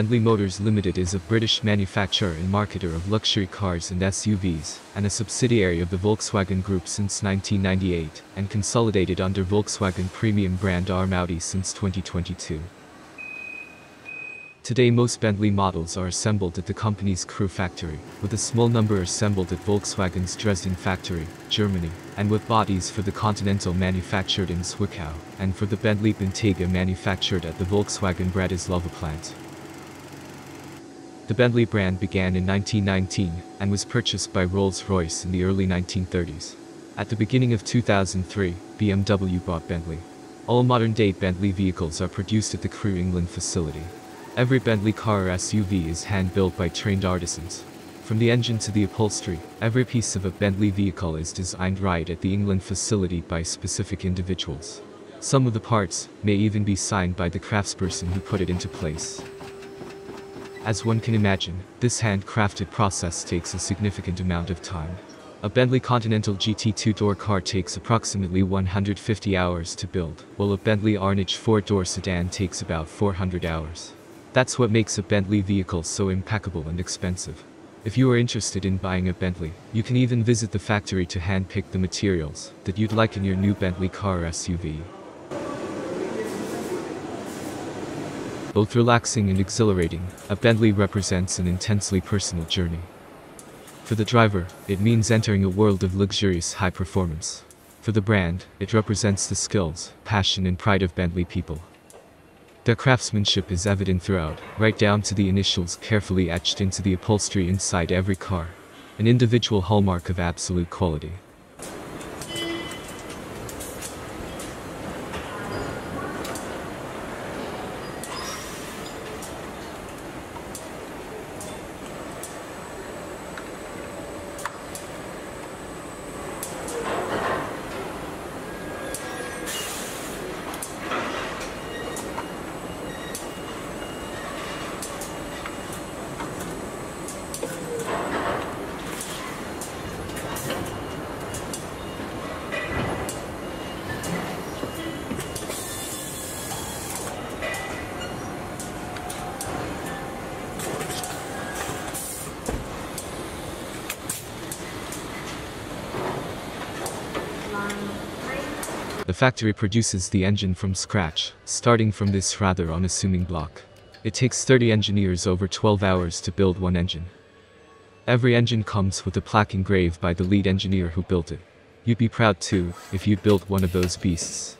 Bentley Motors Limited is a British manufacturer and marketer of luxury cars and SUVs, and a subsidiary of the Volkswagen Group since 1998, and consolidated under Volkswagen Premium brand arm Audi since 2022. Today most Bentley models are assembled at the company's Crewe factory, with a small number assembled at Volkswagen's Dresden factory, Germany, and with bodies for the Continental manufactured in Zwickau, and for the Bentley Bentayga manufactured at the Volkswagen Bratislava plant. The Bentley brand began in 1919, and was purchased by Rolls-Royce in the early 1930s. At the beginning of 2003, BMW bought Bentley. All modern-day Bentley vehicles are produced at the Crewe, England facility. Every Bentley car or SUV is hand-built by trained artisans. From the engine to the upholstery, every piece of a Bentley vehicle is designed right at the England facility by specific individuals. Some of the parts may even be signed by the craftsperson who put it into place. As one can imagine, this handcrafted process takes a significant amount of time. A Bentley Continental GT 2-door car takes approximately 150 hours to build, while a Bentley Arnage 4-door sedan takes about 400 hours. That's what makes a Bentley vehicle so impeccable and expensive. If you are interested in buying a Bentley, you can even visit the factory to handpick the materials that you'd like in your new Bentley car or SUV. Both relaxing and exhilarating, a Bentley represents an intensely personal journey. For the driver, it means entering a world of luxurious high performance. For the brand, it represents the skills, passion and pride of Bentley people. Their craftsmanship is evident throughout, right down to the initials carefully etched into the upholstery inside every car. An individual hallmark of absolute quality. The factory produces the engine from scratch, starting from this rather unassuming block. It takes 30 engineers over 12 hours to build one engine. Every engine comes with a plaque engraved by the lead engineer who built it. You'd be proud too, if you'd built one of those beasts.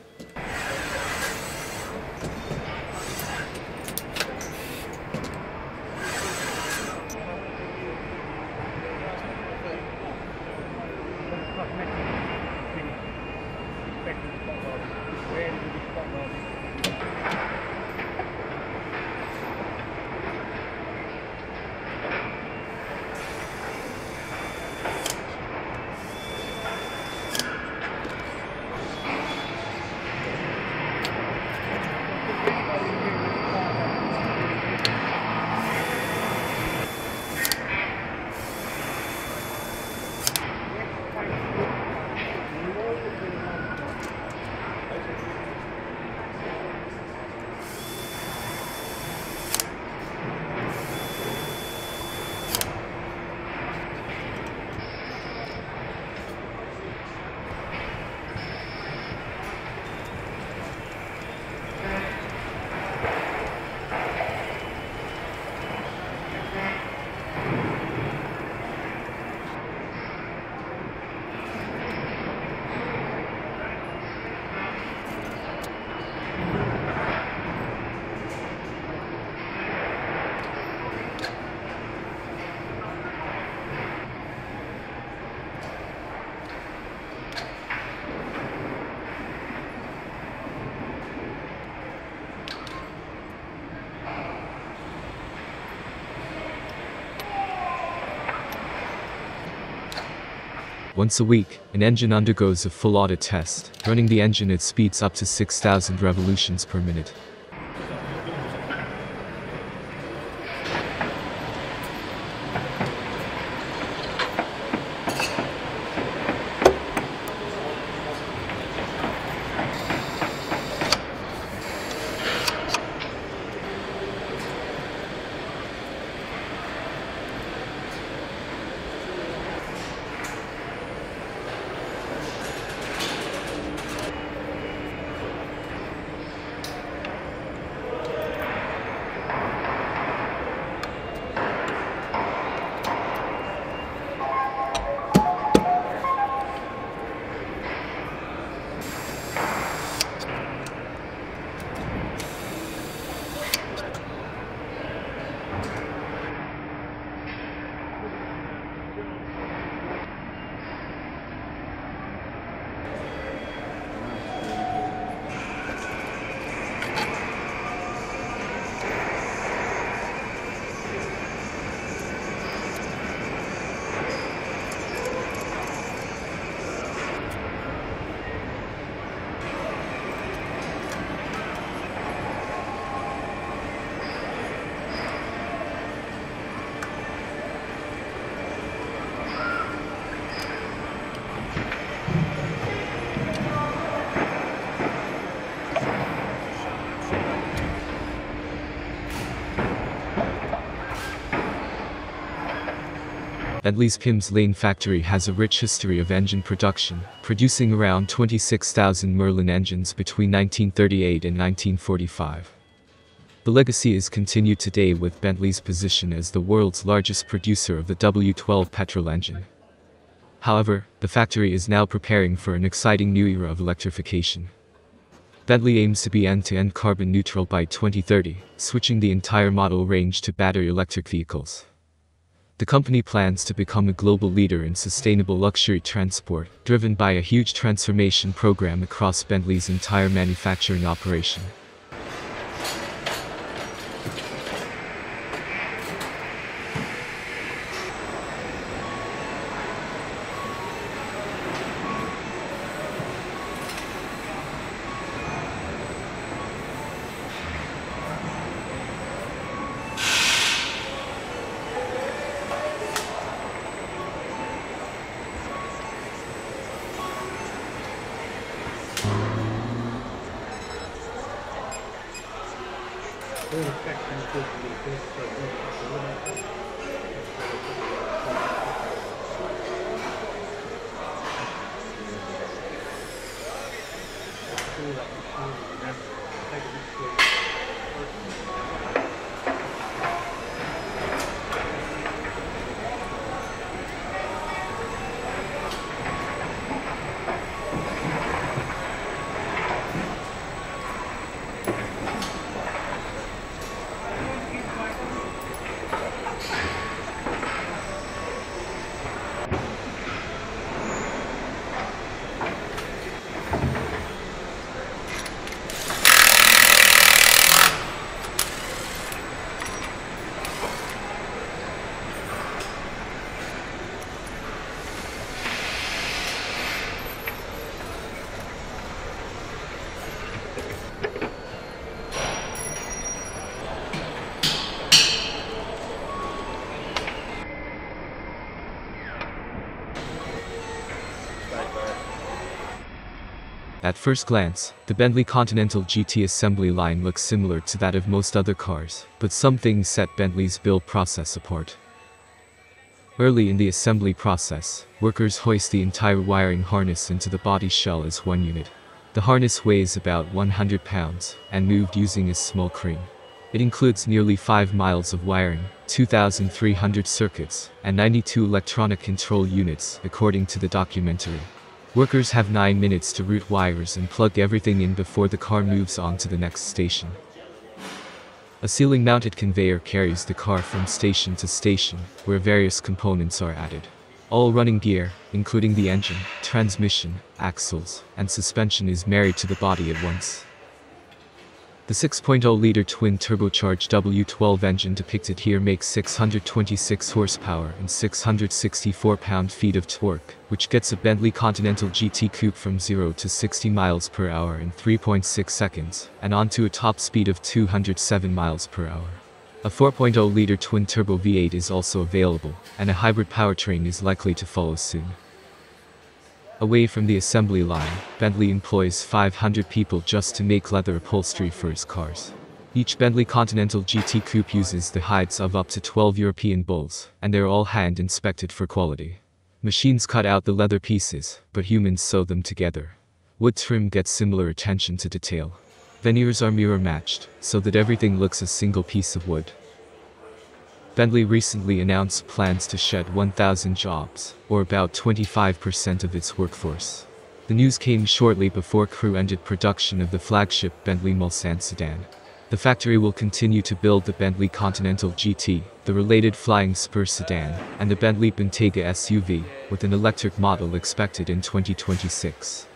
Once a week, an engine undergoes a full audit test. Running the engine at speeds up to 6,000 revolutions per minute. Bentley's Pyms Lane factory has a rich history of engine production, producing around 26,000 Merlin engines between 1938 and 1945. The legacy is continued today with Bentley's position as the world's largest producer of the W12 petrol engine. However, the factory is now preparing for an exciting new era of electrification. Bentley aims to be end-to-end carbon neutral by 2030, switching the entire model range to battery electric vehicles. The company plans to become a global leader in sustainable luxury transport, driven by a huge transformation program across Bentley's entire manufacturing operation. At first glance, the Bentley Continental GT assembly line looks similar to that of most other cars, but some things set Bentley's build process apart. Early in the assembly process, workers hoist the entire wiring harness into the body shell as one unit. The harness weighs about 100 pounds, and moved using a small crane. It includes nearly 5 miles of wiring, 2,300 circuits, and 92 electronic control units, according to the documentary. Workers have 9 minutes to route wires and plug everything in before the car moves on to the next station. A ceiling-mounted conveyor carries the car from station to station, where various components are added. All running gear, including the engine, transmission, axles, and suspension, is married to the body at once. The 6.0-liter twin-turbocharged W12 engine depicted here makes 626 horsepower and 664 pound-feet of torque, which gets a Bentley Continental GT Coupe from 0 to 60 miles per hour in 3.6 seconds, and onto a top speed of 207 miles per hour. A 4.0-liter twin-turbo V8 is also available, and a hybrid powertrain is likely to follow soon. Away from the assembly line, Bentley employs 500 people just to make leather upholstery for its cars. Each Bentley Continental GT Coupe uses the hides of up to 12 European bulls, and they're all hand-inspected for quality. Machines cut out the leather pieces, but humans sew them together. Wood trim gets similar attention to detail. Veneers are mirror-matched, so that everything looks a single piece of wood. Bentley recently announced plans to shed 1,000 jobs, or about 25% of its workforce. The news came shortly before crew ended production of the flagship Bentley Mulsanne sedan. The factory will continue to build the Bentley Continental GT, the related Flying Spur sedan, and the Bentley Bentayga SUV, with an electric model expected in 2026.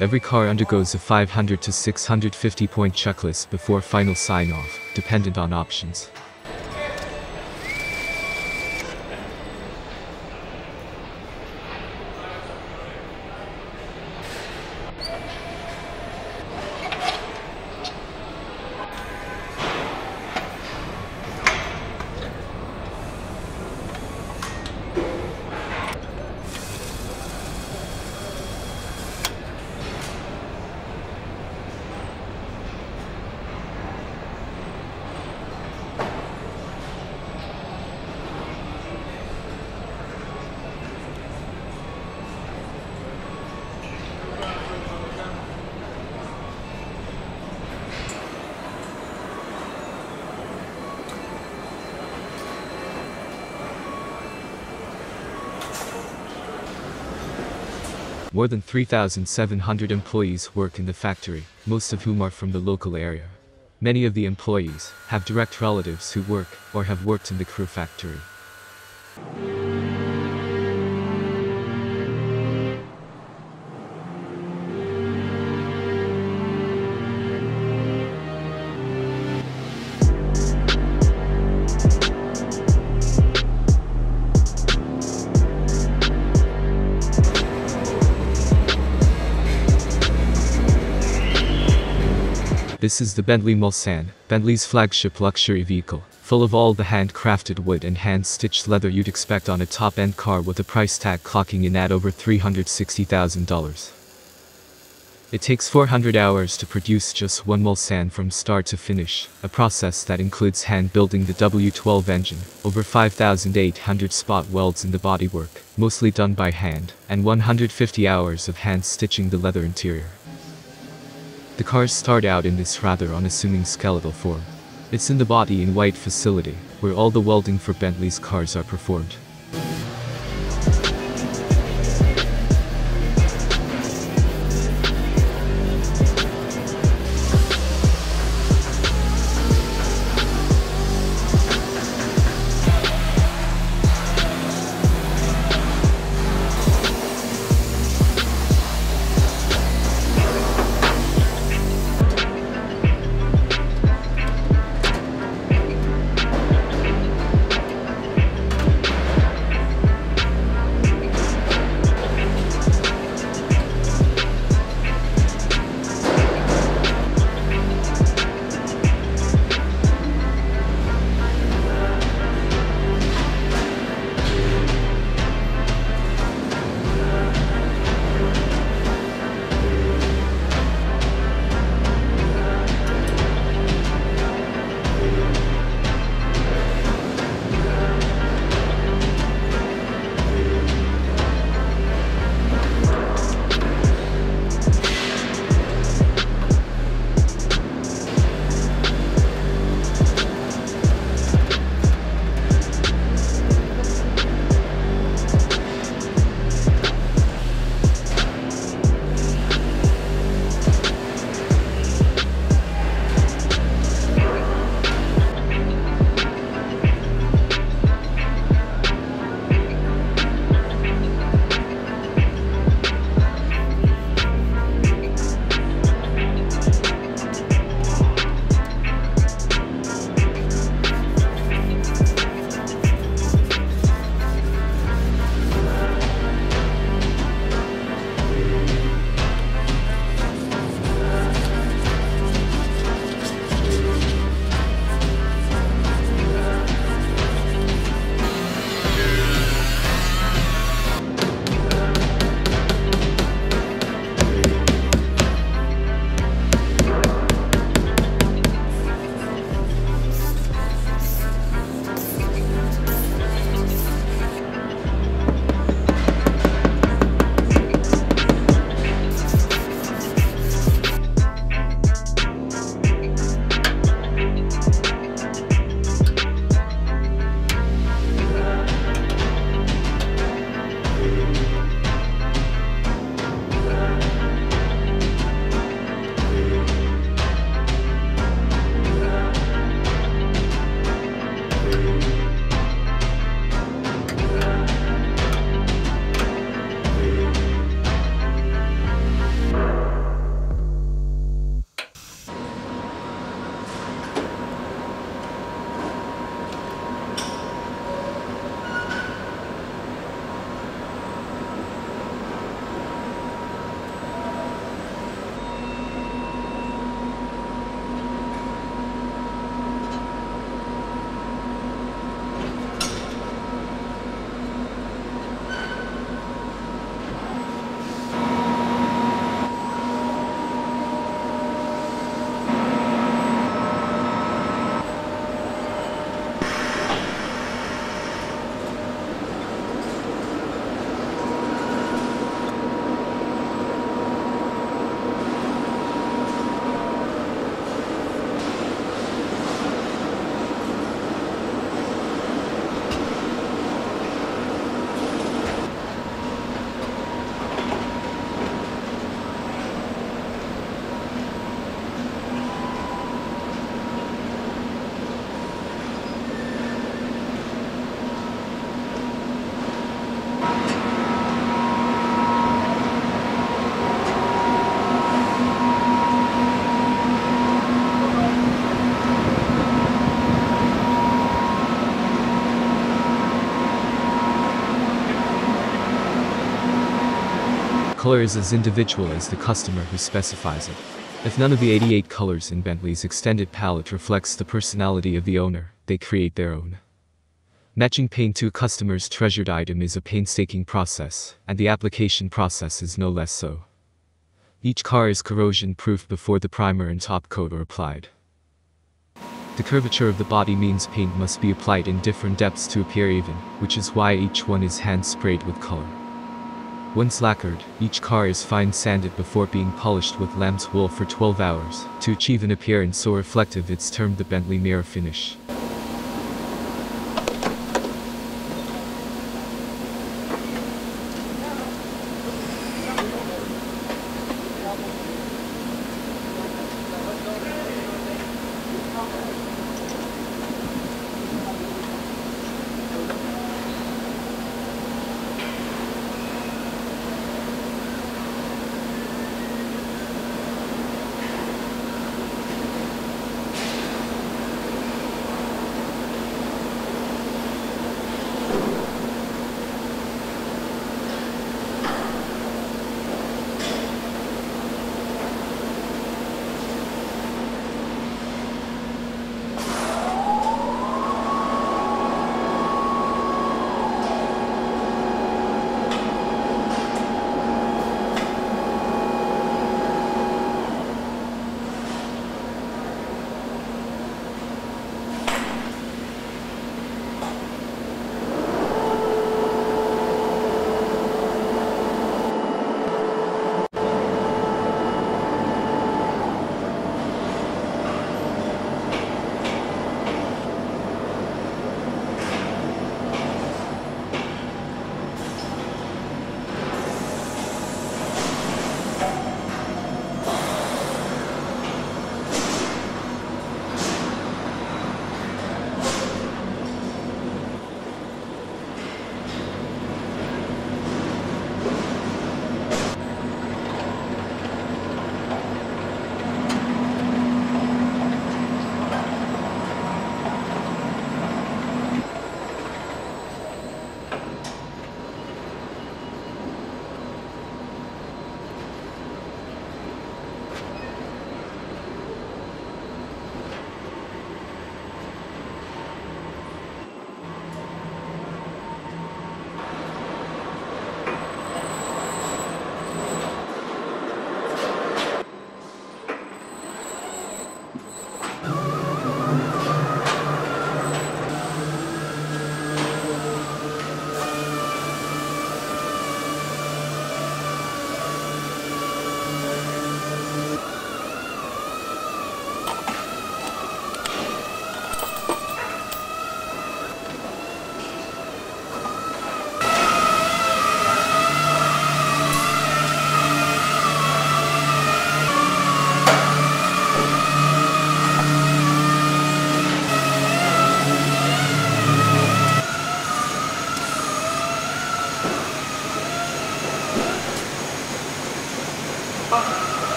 Every car undergoes a 500 to 650 point checklist before final sign-off, dependent on options. More than 3,700 employees work in the factory, most of whom are from the local area. Many of the employees have direct relatives who work or have worked in the Crewe factory. This is the Bentley Mulsanne, Bentley's flagship luxury vehicle, full of all the handcrafted wood and hand-stitched leather you'd expect on a top-end car, with a price tag clocking in at over $360,000. It takes 400 hours to produce just one Mulsanne from start to finish, a process that includes hand-building the W12 engine, over 5,800 spot welds in the bodywork, mostly done by hand, and 150 hours of hand-stitching the leather interior. The cars start out in this rather unassuming skeletal form. It's in the Body in White facility, where all the welding for Bentley's cars are performed. color is as individual as the customer who specifies it. If none of the 88 colors in Bentley's extended palette reflects the personality of the owner, they create their own. Matching paint to a customer's treasured item is a painstaking process, and the application process is no less so. Each car is corrosion-proof before the primer and top coat are applied. The curvature of the body means paint must be applied in different depths to appear even, which is why each one is hand-sprayed with color. Once lacquered, each car is fine-sanded before being polished with lamb's wool for 12 hours, to achieve an appearance so reflective it's termed the Bentley mirror finish.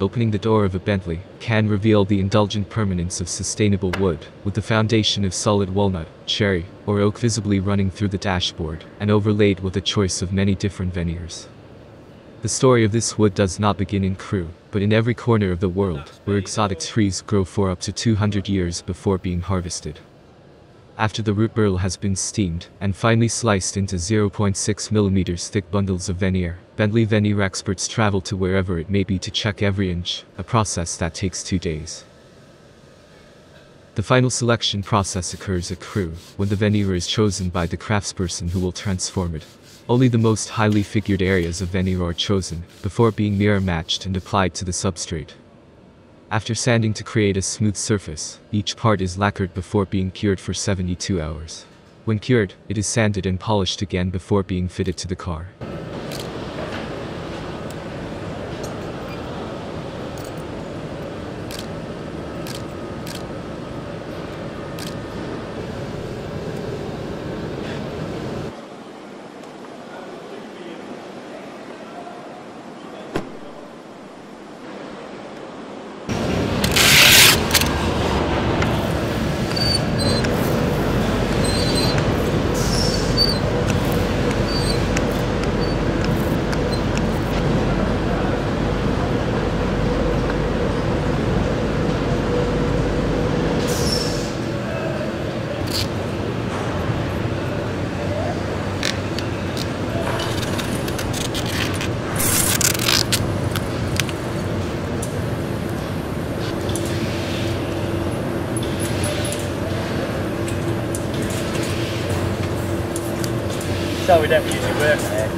Opening the door of a Bentley can reveal the indulgent permanence of sustainable wood, with the foundation of solid walnut, cherry, or oak visibly running through the dashboard, and overlaid with a choice of many different veneers. The story of this wood does not begin in Crewe, but in every corner of the world, where exotic trees grow for up to 200 years before being harvested. after the root barrel has been steamed and finely sliced into 0.6 mm thick bundles of veneer. Bentley veneer experts travel to wherever it may be to check every inch, a process that takes 2 days. The final selection process occurs at crew, when the veneer is chosen by the craftsperson who will transform it. Only the most highly figured areas of veneer are chosen, before being mirror matched and applied to the substrate. After sanding to create a smooth surface, each part is lacquered before being cured for 72 hours. When cured, it is sanded and polished again before being fitted to the car. So we don't usually work on it.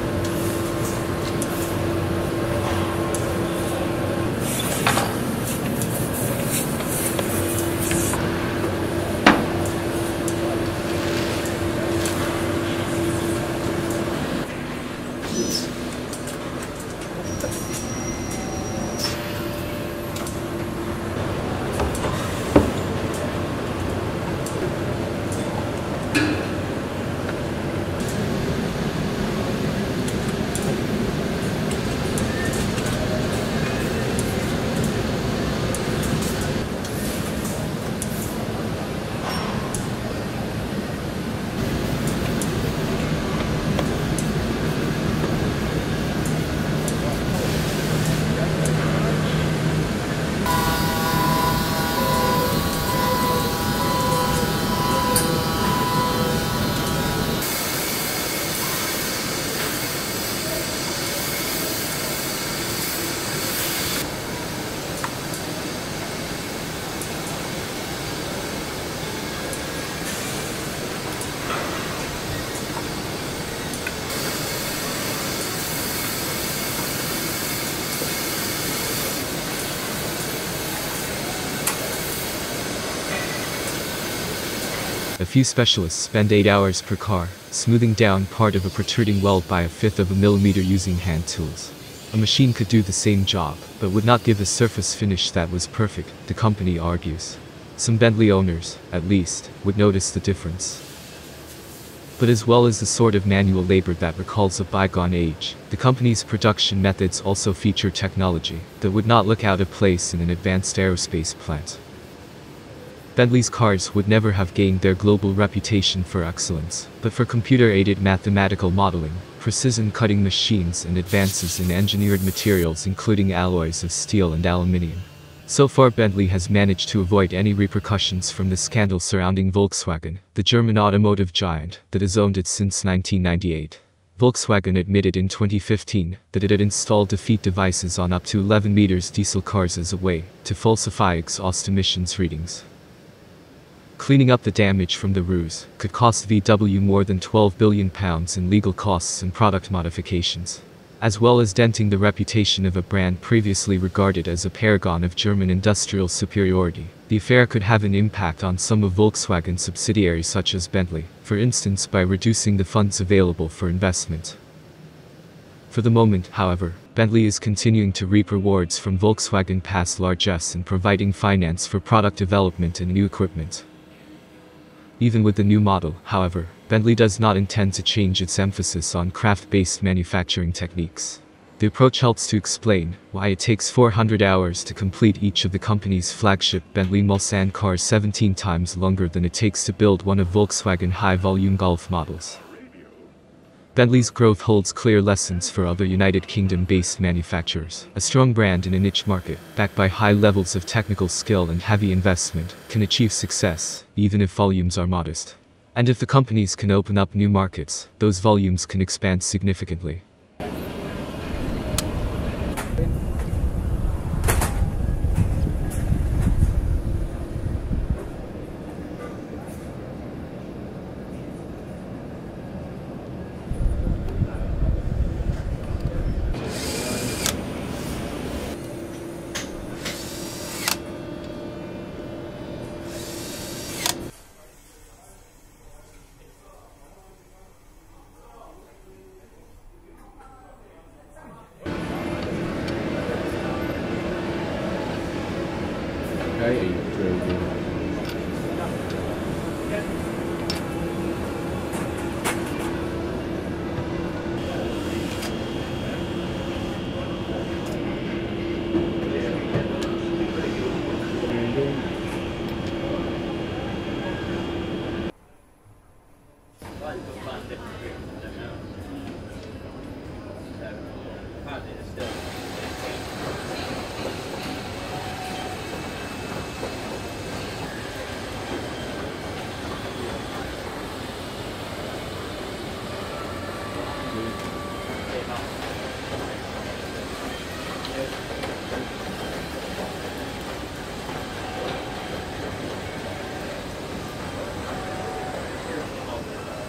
A few specialists spend 8 hours per car, smoothing down part of a protruding weld by 1/5 of a millimeter using hand tools. A machine could do the same job, but would not give a surface finish that was perfect, the company argues. Some Bentley owners, at least, would notice the difference. But as well as the sort of manual labor that recalls a bygone age, the company's production methods also feature technology that would not look out of place in an advanced aerospace plant. Bentley's cars would never have gained their global reputation for excellence, but for computer-aided mathematical modeling, precision cutting machines and advances in engineered materials including alloys of steel and aluminium. So far Bentley has managed to avoid any repercussions from the scandal surrounding Volkswagen, the German automotive giant that has owned it since 1998. Volkswagen admitted in 2015 that it had installed defeat devices on up to 11 m diesel cars as a way to falsify exhaust emissions readings. Cleaning up the damage from the ruse could cost VW more than £12 billion in legal costs and product modifications, as well as denting the reputation of a brand previously regarded as a paragon of German industrial superiority. The affair could have an impact on some of Volkswagen's subsidiaries such as Bentley, for instance by reducing the funds available for investment. For the moment, however, Bentley is continuing to reap rewards from Volkswagen's past largesse in providing finance for product development and new equipment. Even with the new model, however, Bentley does not intend to change its emphasis on craft-based manufacturing techniques. The approach helps to explain why it takes 400 hours to complete each of the company's flagship Bentley Mulsanne cars 17 times longer than it takes to build one of Volkswagen's high-volume Golf models. Bentley's growth holds clear lessons for other United Kingdom-based manufacturers. A strong brand in a niche market, backed by high levels of technical skill and heavy investment, can achieve success, even if volumes are modest. And if the companies can open up new markets, those volumes can expand significantly.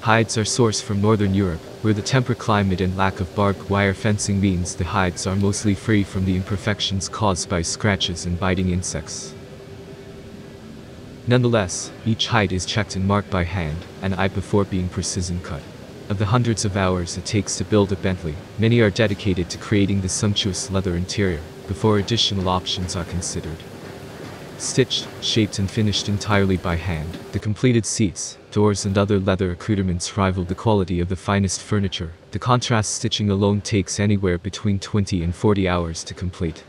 Hides are sourced from northern Europe, where the temperate climate and lack of barbed wire fencing means the hides are mostly free from the imperfections caused by scratches and biting insects. Nonetheless, each hide is checked and marked by hand and eye before being precision cut. Of the hundreds of hours it takes to build a Bentley, many are dedicated to creating the sumptuous leather interior, before additional options are considered. Stitched, shaped and finished entirely by hand, the completed seats, doors and other leather accoutrements rival the quality of the finest furniture. The contrast stitching alone takes anywhere between 20 and 40 hours to complete.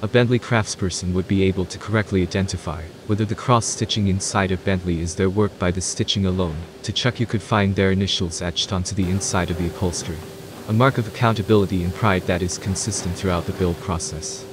A Bentley craftsperson would be able to correctly identify whether the cross-stitching inside of Bentley is their work by the stitching alone. To check, you could find their initials etched onto the inside of the upholstery. A mark of accountability and pride that is consistent throughout the build process.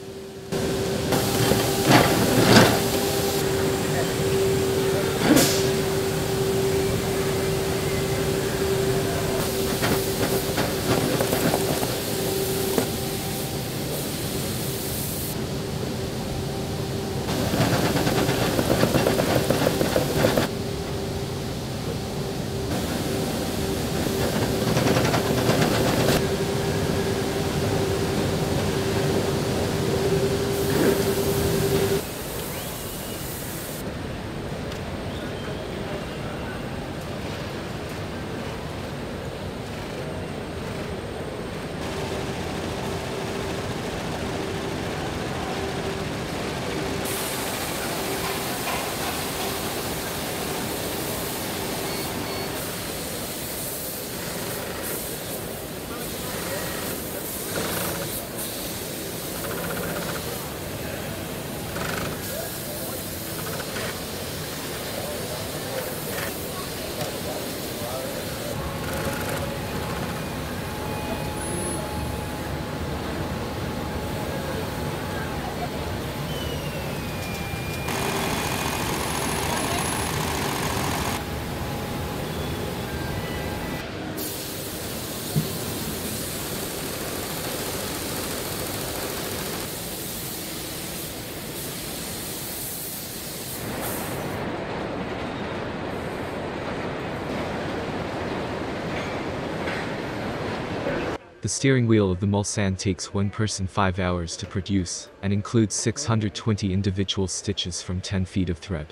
The steering wheel of the Mulsanne takes one person 5 hours to produce, and includes 620 individual stitches from 10 feet of thread.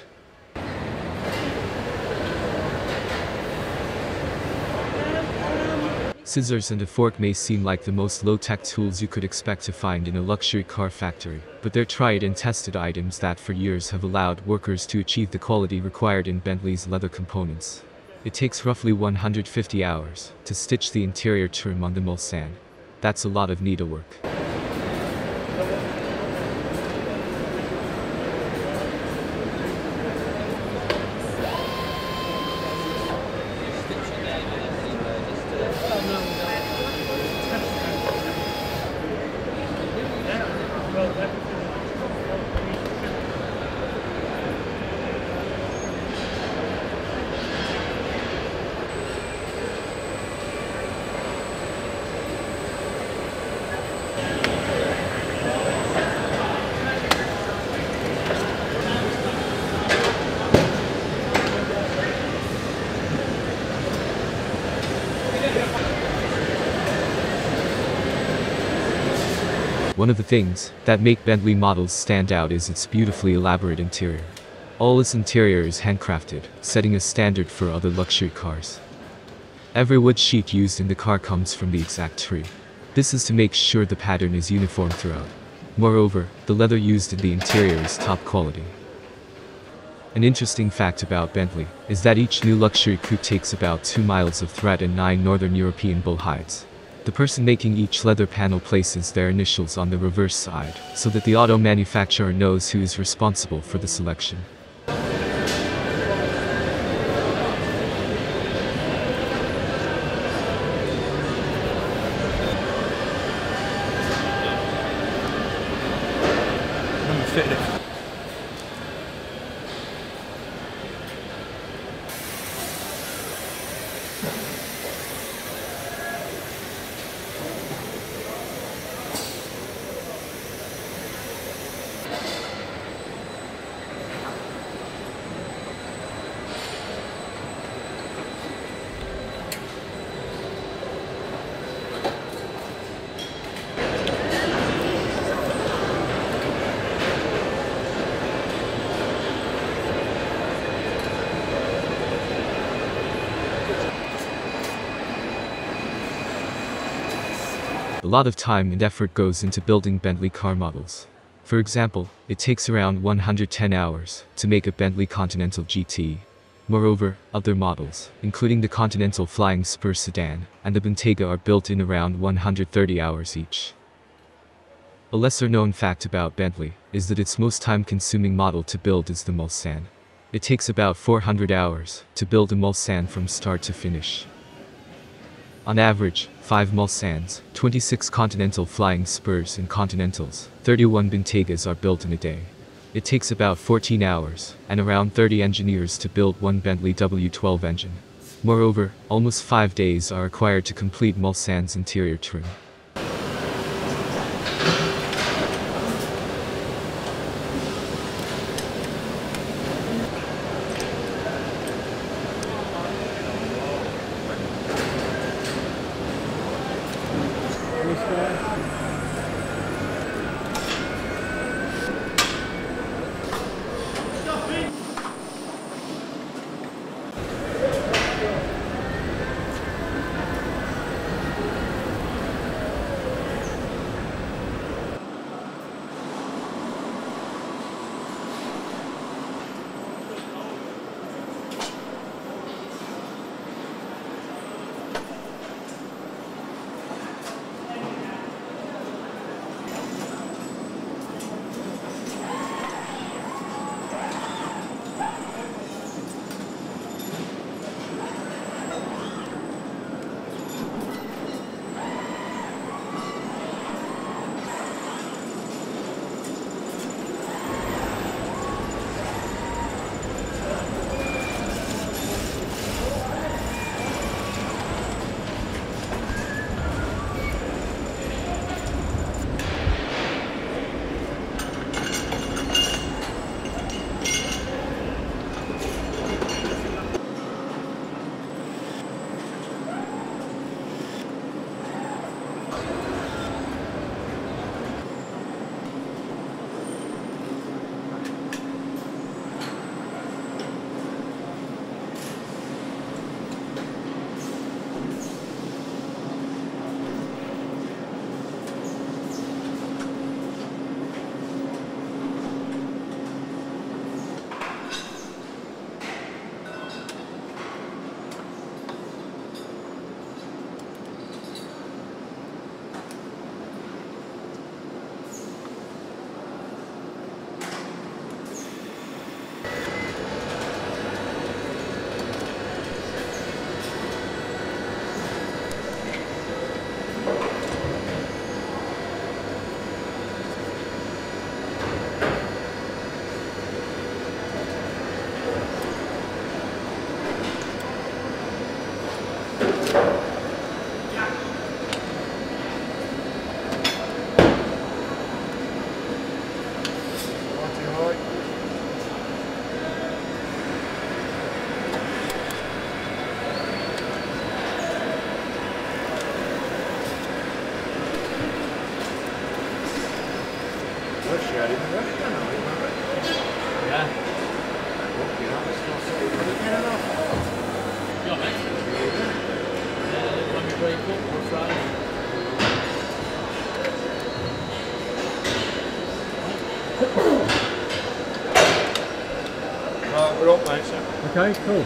Scissors and a fork may seem like the most low-tech tools you could expect to find in a luxury car factory, but they're tried and tested items that for years have allowed workers to achieve the quality required in Bentley's leather components. It takes roughly 150 hours to stitch the interior trim on the Mulsanne. That's a lot of needlework. One of the things that make Bentley models stand out is its beautifully elaborate interior. All its interior is handcrafted, setting a standard for other luxury cars. Every wood sheet used in the car comes from the exact tree. This is to make sure the pattern is uniform throughout. Moreover, the leather used in the interior is top quality. An interesting fact about Bentley is that each new luxury coupe takes about 2 miles of thread and 9 northern European bull hides. The person making each leather panel places their initials on the reverse side, so that the auto manufacturer knows who is responsible for the selection. A lot of time and effort goes into building Bentley car models. For example, it takes around 110 hours to make a Bentley Continental GT. Moreover, other models, including the Continental Flying Spur sedan and the Bentayga, are built in around 130 hours each. A lesser-known fact about Bentley is that its most time-consuming model to build is the Mulsanne. It takes about 400 hours to build a Mulsanne from start to finish. On average, 5 Mulsannes, 26 Continental Flying Spurs and Continentals, 31 Bentaygas are built in a day. It takes about 14 hours and around 30 engineers to build one Bentley W12 engine. Moreover, almost 5 days are required to complete Mulsanne's interior trim. Right, we're up, mate. Okay, cool.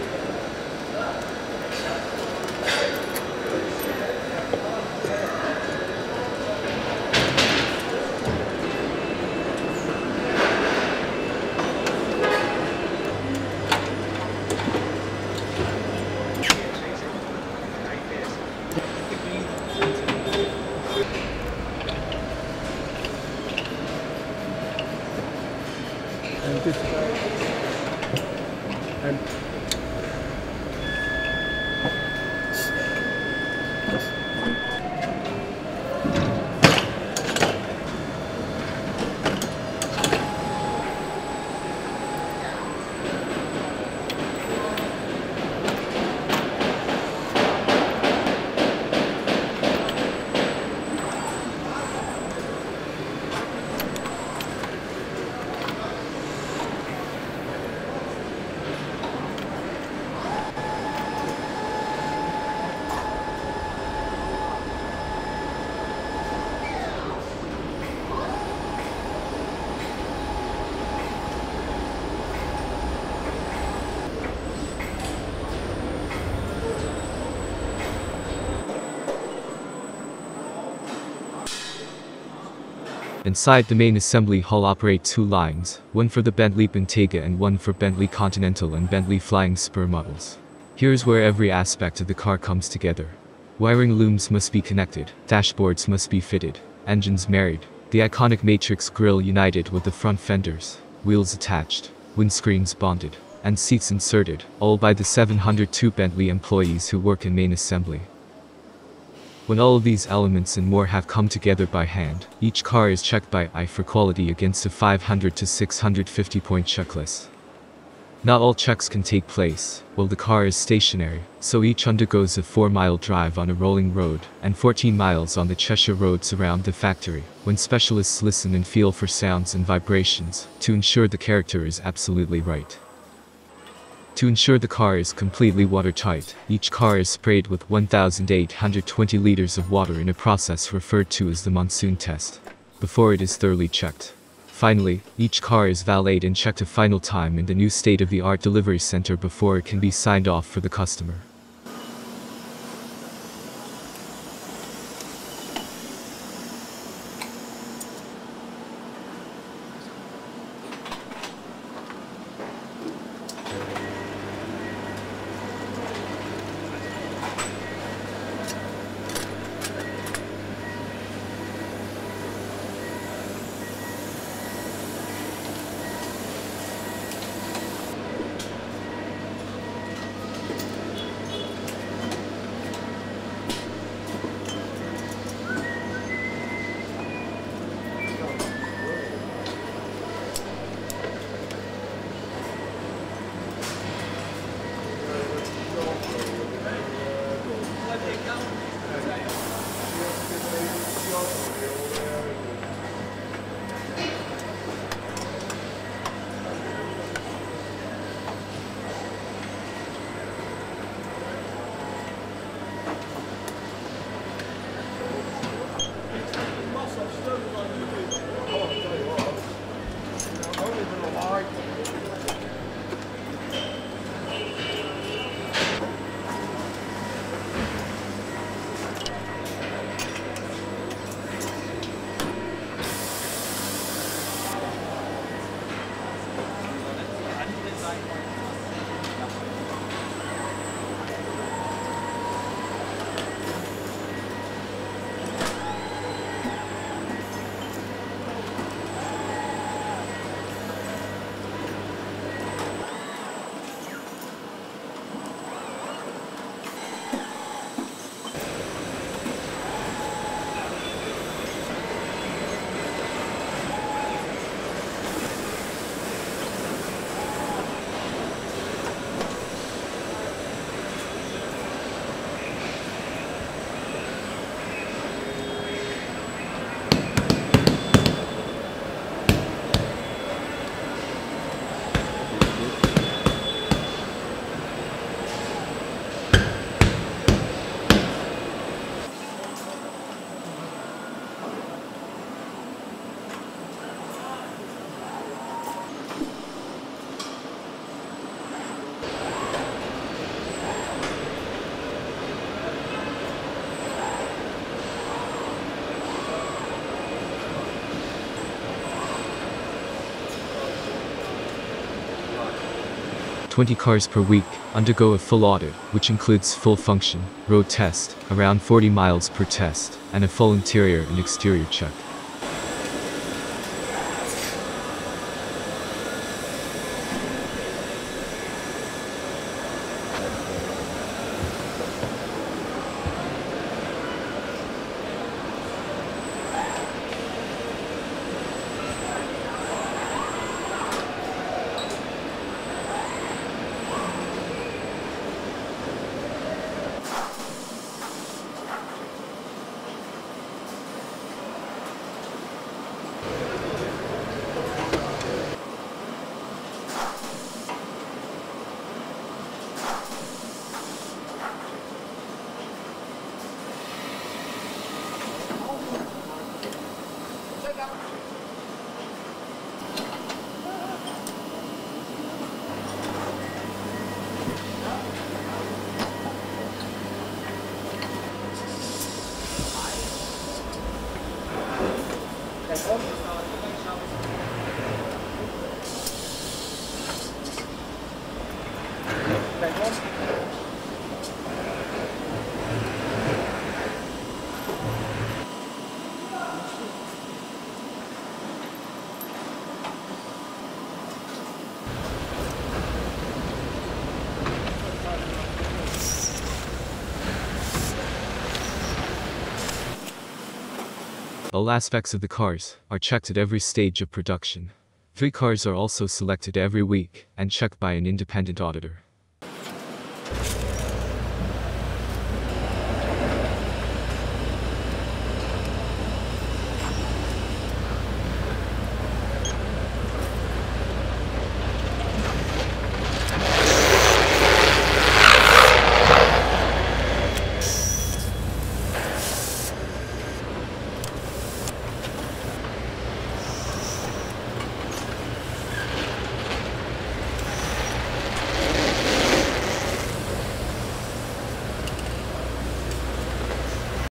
Inside the main assembly hall operate two lines, one for the Bentley Bentayga and one for Bentley Continental and Bentley Flying Spur models. Here's where every aspect of the car comes together. Wiring looms must be connected, dashboards must be fitted, engines married, the iconic matrix grille united with the front fenders, wheels attached, windscreens bonded, and seats inserted, all by the 702 Bentley employees who work in main assembly. When all of these elements and more have come together by hand, each car is checked by eye for quality against a 500 to 650 point checklist. Not all checks can take place, while the car is stationary, so each undergoes a 4-mile drive on a rolling road, and 14 miles on the Cheshire roads around the factory, when specialists listen and feel for sounds and vibrations, to ensure the character is absolutely right. To ensure the car is completely watertight, each car is sprayed with 1,820 liters of water in a process referred to as the monsoon test, before it is thoroughly checked. Finally, each car is valeted and checked a final time in the new state-of-the-art delivery center before it can be signed off for the customer. 20 cars per week, undergo a full audit, which includes full function, road test, around 40 miles per test, and a full interior and exterior check. All aspects of the cars are checked at every stage of production. 3 cars are also selected every week and checked by an independent auditor.